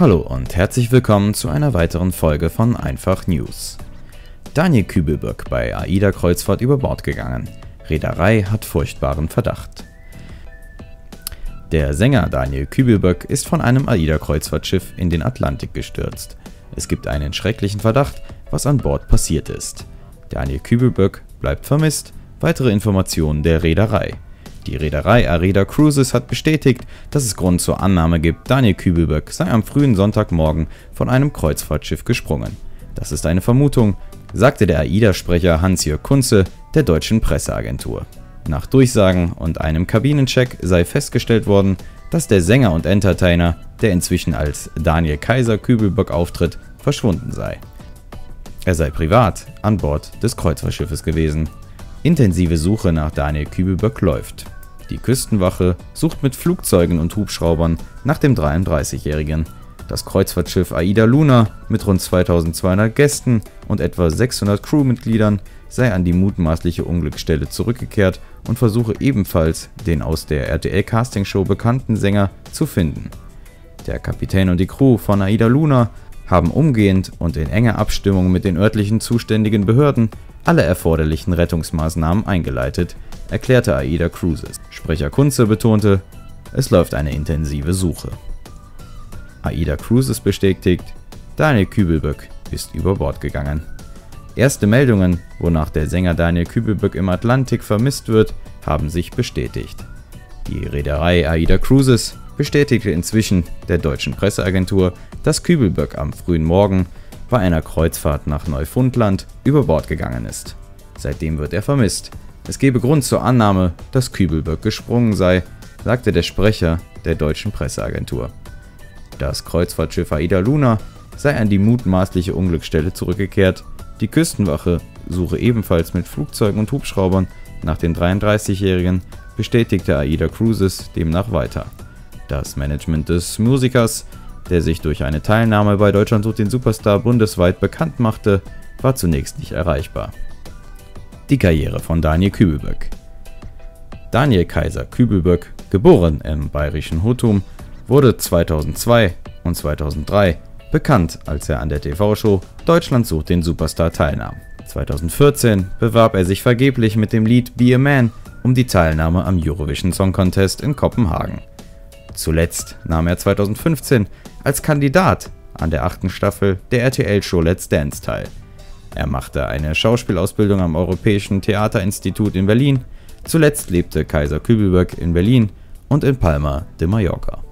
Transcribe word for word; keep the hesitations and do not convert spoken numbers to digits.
Hallo und herzlich willkommen zu einer weiteren Folge von Einfach News. Daniel Küblböck bei AIDA Kreuzfahrt über Bord gegangen. Reederei hat furchtbaren Verdacht. Der Sänger Daniel Küblböck ist von einem AIDA Kreuzfahrtschiff in den Atlantik gestürzt. Es gibt einen schrecklichen Verdacht, was an Bord passiert ist. Daniel Küblböck bleibt vermisst, weitere Informationen der Reederei. Die Reederei AIDA Cruises hat bestätigt, dass es Grund zur Annahme gibt, Daniel Küblböck sei am frühen Sonntagmorgen von einem Kreuzfahrtschiff gesprungen. Das ist eine Vermutung, sagte der AIDA-Sprecher Hans-Jörg Kunze der deutschen Presseagentur. Nach Durchsagen und einem Kabinencheck sei festgestellt worden, dass der Sänger und Entertainer, der inzwischen als Daniel Kaiser Küblböck auftritt, verschwunden sei. Er sei privat an Bord des Kreuzfahrtschiffes gewesen. Intensive Suche nach Daniel Küblböck läuft. Die Küstenwache sucht mit Flugzeugen und Hubschraubern nach dem dreiunddreißigjährigen. Das Kreuzfahrtschiff AIDA Luna mit rund zweitausendzweihundert Gästen und etwa sechshundert Crewmitgliedern sei an die mutmaßliche Unglücksstelle zurückgekehrt und versuche ebenfalls, den aus der R T L-Castingshow bekannten Sänger zu finden. Der Kapitän und die Crew von AIDA Luna haben umgehend und in enger Abstimmung mit den örtlichen zuständigen Behörden alle erforderlichen Rettungsmaßnahmen eingeleitet, erklärte AIDA Cruises. Sprecher Kunze betonte, es läuft eine intensive Suche. AIDA Cruises bestätigt, Daniel Küblböck ist über Bord gegangen. Erste Meldungen, wonach der Sänger Daniel Küblböck im Atlantik vermisst wird, haben sich bestätigt. Die Reederei AIDA Cruises bestätigte inzwischen der deutschen Presseagentur, dass Küblböck am frühen Morgen bei einer Kreuzfahrt nach Neufundland über Bord gegangen ist. Seitdem wird er vermisst. Es gebe Grund zur Annahme, dass Küblböck gesprungen sei, sagte der Sprecher der deutschen Presseagentur. Das Kreuzfahrtschiff AIDA Luna sei an die mutmaßliche Unglücksstelle zurückgekehrt. Die Küstenwache suche ebenfalls mit Flugzeugen und Hubschraubern nach dem dreiunddreißigjährigen, bestätigte AIDA Cruises demnach weiter. Das Management des Musikers, der sich durch eine Teilnahme bei Deutschland sucht den Superstar bundesweit bekannt machte, war zunächst nicht erreichbar. Die Karriere von Daniel Küblböck. Daniel Kaiser Küblböck, geboren im bayerischen Hutum, wurde zweitausendzwei und zweitausenddrei bekannt, als er an der T V-Show Deutschland sucht den Superstar teilnahm. zweitausendvierzehn bewarb er sich vergeblich mit dem Lied Be a Man um die Teilnahme am Eurovision Song Contest in Kopenhagen. Zuletzt nahm er zweitausendfünfzehn als Kandidat an der achten Staffel der R T L-Show Let's Dance teil. Er machte eine Schauspielausbildung am Europäischen Theaterinstitut in Berlin. Zuletzt lebte Kaiser Küblböck in Berlin und in Palma de Mallorca.